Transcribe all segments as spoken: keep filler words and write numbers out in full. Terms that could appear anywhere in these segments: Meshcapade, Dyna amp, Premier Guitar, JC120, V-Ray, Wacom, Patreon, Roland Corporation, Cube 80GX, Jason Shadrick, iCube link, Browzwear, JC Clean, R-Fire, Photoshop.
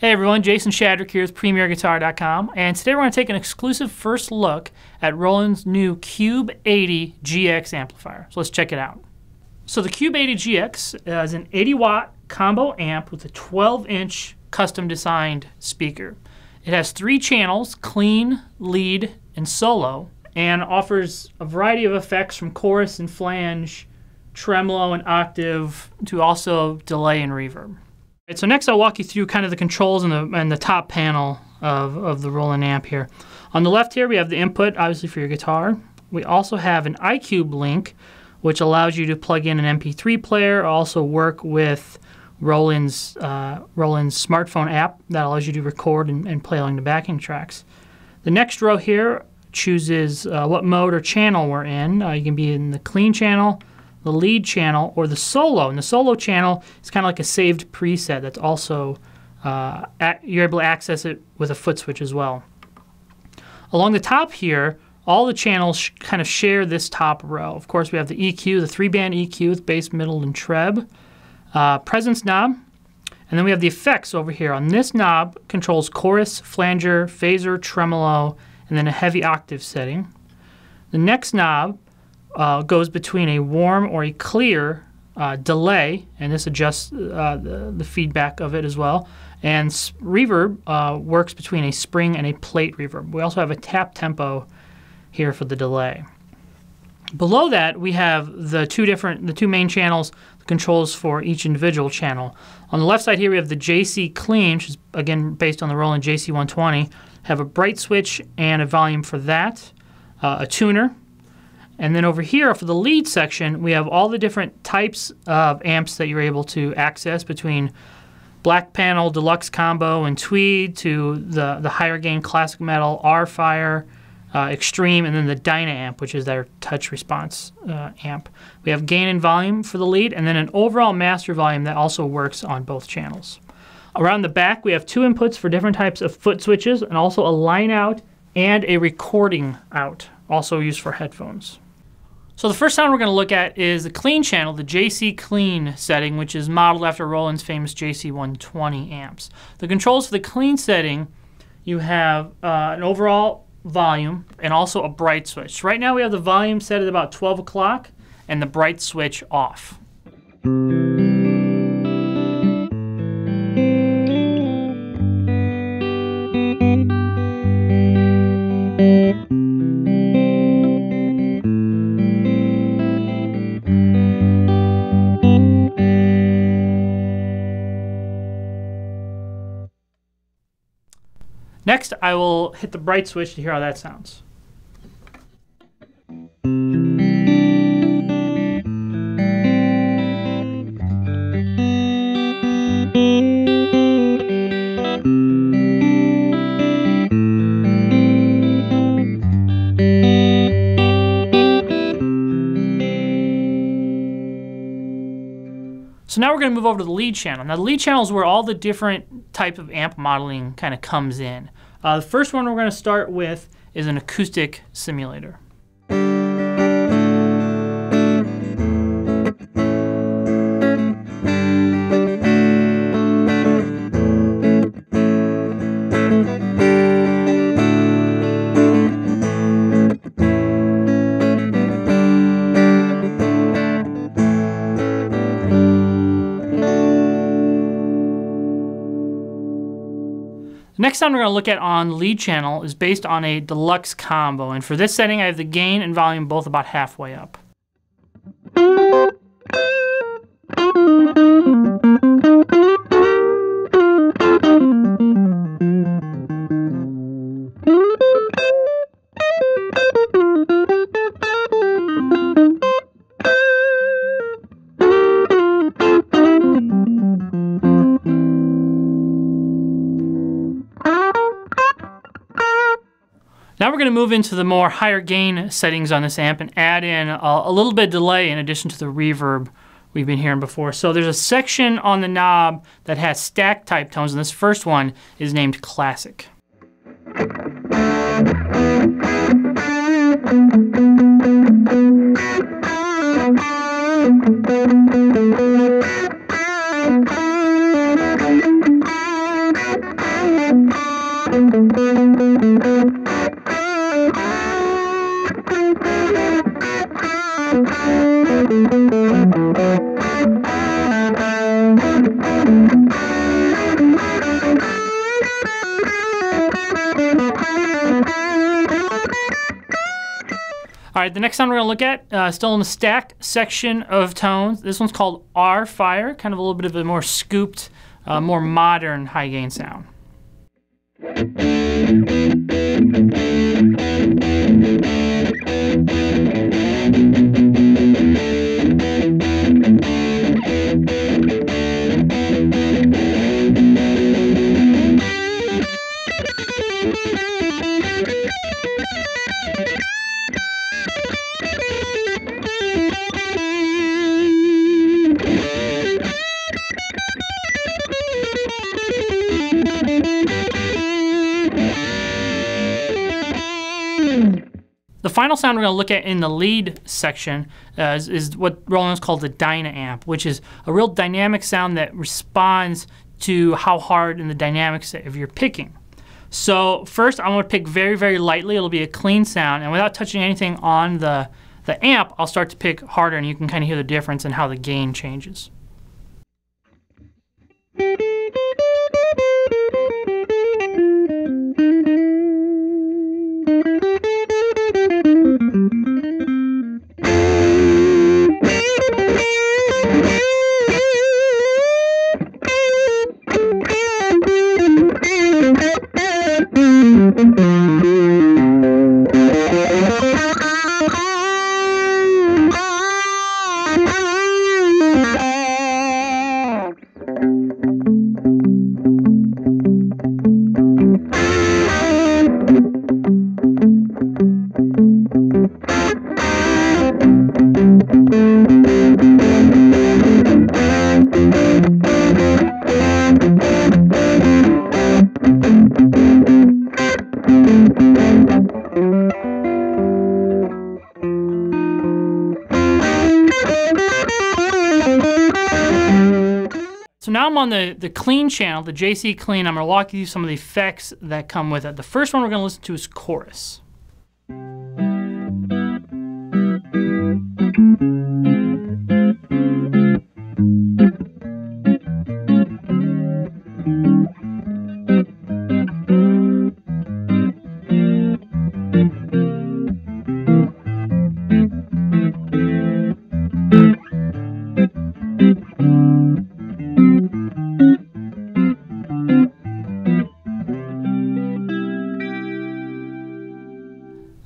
Hey everyone, Jason Shadrick here with Premier Guitar dot com, and today we're going to take an exclusive first look at Roland's new Cube eighty G X amplifier. So let's check it out. So the Cube eighty G X is an eighty watt combo amp with a twelve inch custom designed speaker. It has three channels, clean, lead, and solo, and offers a variety of effects from chorus and flange, tremolo and octave, to also delay and reverb. So next I'll walk you through kind of the controls and the, and the top panel of, of the Roland amp here. On the left here we have the input, obviously for your guitar. We also have an iCube link, which allows you to plug in an M P three player, also work with Roland's, uh, Roland's smartphone app that allows you to record and, and play along the backing tracks. The next row here chooses uh, what mode or channel we're in. Uh, you can be in the clean channel, the lead channel, or the solo. And the solo channel is kind of like a saved preset that's also, uh, at, you're able to access it with a foot switch as well. Along the top here, all the channels sh kind of share this top row. Of course, we have the E Q, the three-band E Q with bass, middle, and treb. Uh, presence knob, and then we have the effects over here. On this knob controls chorus, flanger, phaser, tremolo, and then a heavy octave setting. The next knob Uh, goes between a warm or a clear uh, delay, and this adjusts uh, the, the feedback of it as well. And reverb uh, works between a spring and a plate reverb. We also have a tap tempo here for the delay. Below that, we have the two different, the two main channels, the controls for each individual channel. On the left side here, we have the J C Clean, which is again based on the Roland J C one twenty. Have a bright switch and a volume for that, uh, a tuner. And then over here for the lead section, we have all the different types of amps that you're able to access, between black panel, deluxe combo, and tweed, to the, the higher gain classic metal, R-Fire, uh, extreme, and then the Dyna amp, which is their touch response uh, amp. We have gain and volume for the lead, and then an overall master volume that also works on both channels. Around the back, we have two inputs for different types of foot switches, and also a line out and a recording out, also used for headphones. So the first sound we're going to look at is the clean channel, the J C Clean setting, which is modeled after Roland's famous J C one twenty amps. The controls for the clean setting, you have uh, an overall volume and also a bright switch. Right now we have the volume set at about twelve o'clock and the bright switch off. Next, I will hit the bright switch to hear how that sounds. So now we're going to move over to the lead channel. Now the lead channel is where all the different types of amp modeling kind of comes in. Uh, the first one we're going to start with is an acoustic simulator. Next sound we're going to look at on lead channel is based on a deluxe combo, and for this setting I have the gain and volume both about halfway up. Now we're going to move into the more higher gain settings on this amp and add in a, a little bit of delay in addition to the reverb we've been hearing before. So there's a section on the knob that has stack type tones, and this first one is named Classic. All right, the next sound we're gonna look at, uh, still in the stack section of tones. This one's called R-Fire, kind of a little bit of a more scooped, uh, more modern high gain sound. The final sound we're going to look at in the lead section uh, is, is what Roland's called the Dyna amp, which is a real dynamic sound that responds to how hard in the dynamics if you're picking. So first I'm going to pick very, very lightly. It'll be a clean sound, and without touching anything on the, the amp, I'll start to pick harder, and you can kind of hear the difference in how the gain changes. So now I'm on the, the clean channel, the J C Clean. I'm going to walk you through some of the effects that come with it. The first one we're going to listen to is chorus.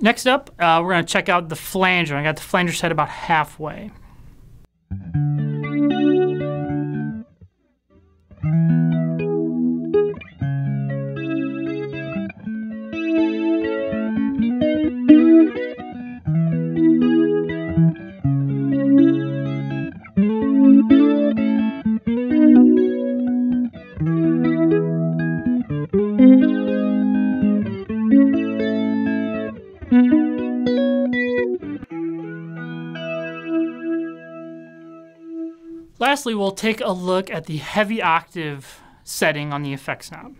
Next up, uh, we're going to check out the flanger. I got the flanger set about halfway. Lastly, we'll take a look at the heavy octave setting on the effects knob.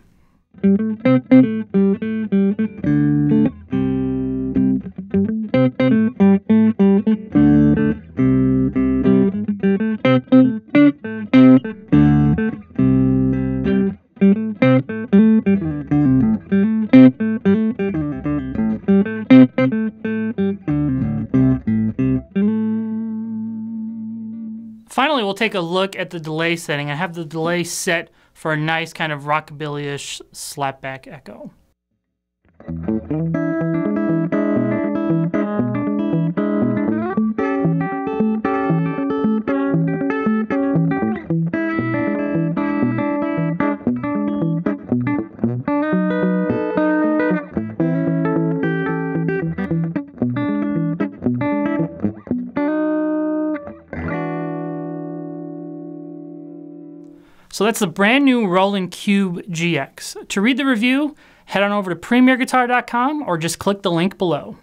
Finally, we'll take a look at the delay setting. I have the delay set for a nice kind of rockabilly-ish slapback echo. So that's the brand new Roland Cube G X. To read the review, head on over to premier guitar dot com or just click the link below.